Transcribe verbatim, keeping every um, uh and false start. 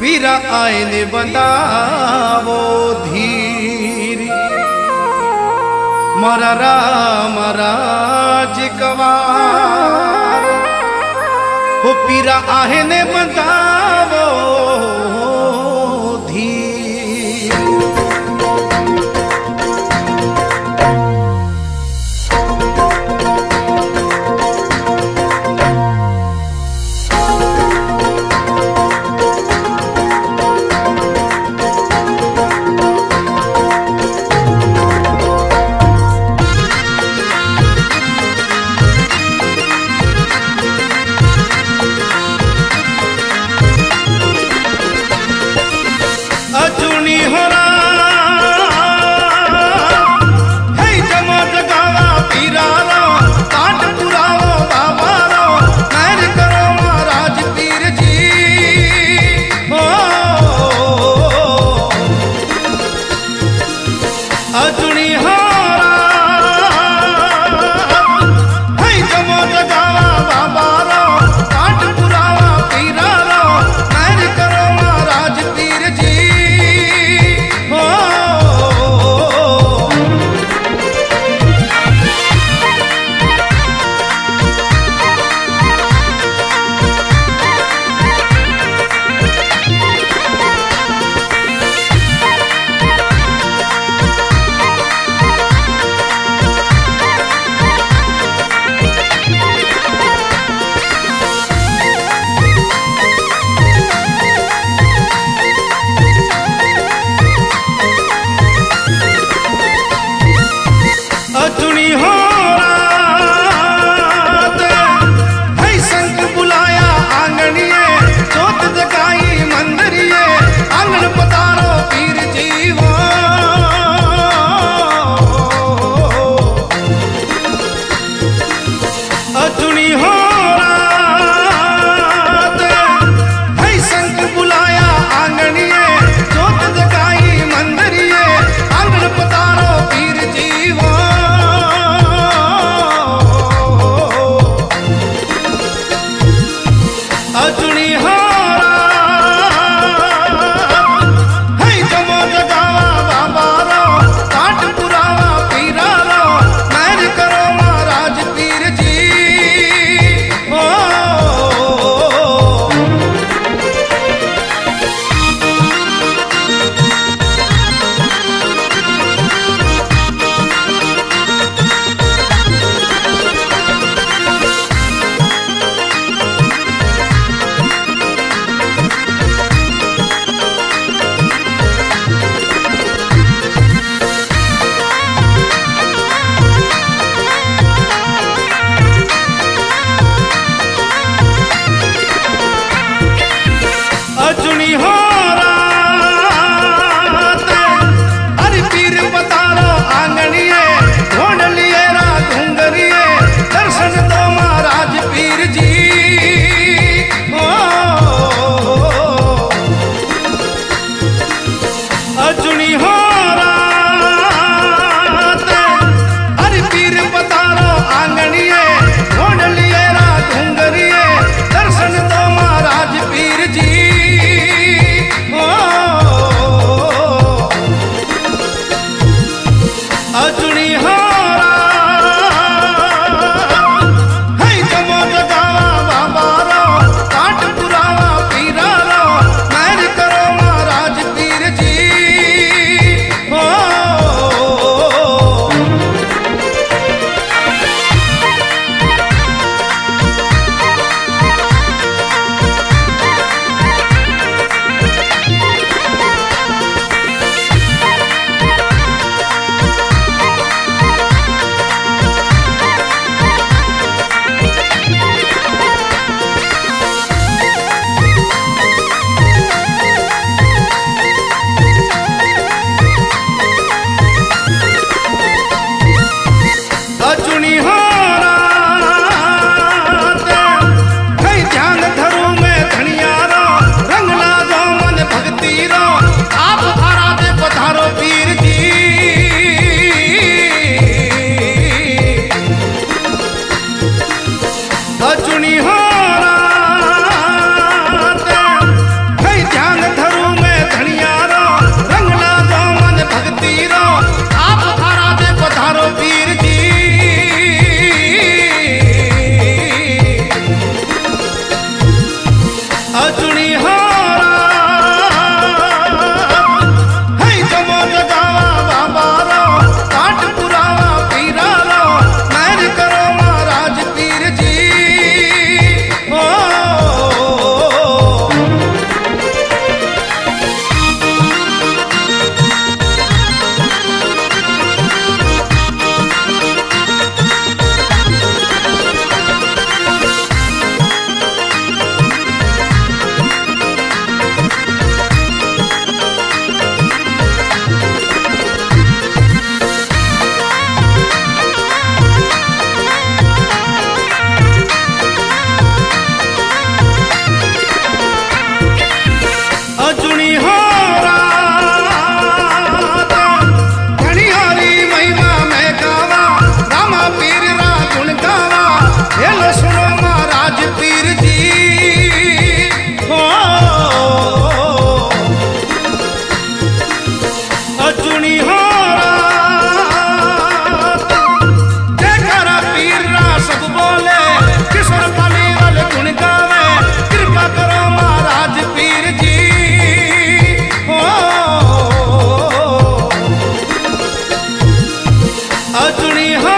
पीरा आयन बंदावो धीरी मरा राम राज कवार हो पीरा आयन बंदावो अजनी।